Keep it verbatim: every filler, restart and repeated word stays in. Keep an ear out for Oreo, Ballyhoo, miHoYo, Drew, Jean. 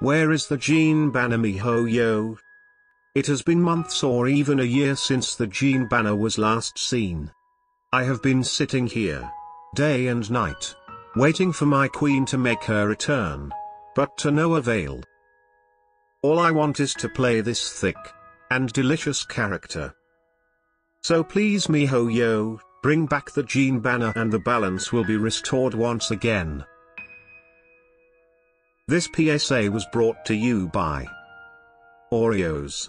Where is the Jean banner miHoYo? It has been months or even a year since the Jean banner was last seen. I have been sitting here, day and night, waiting for my queen to make her return, but to no avail. All I want is to play this thick and delicious character. So please miHoYo, bring back the Jean banner and the balance will be restored once again. This P S A was brought to you by Oreos.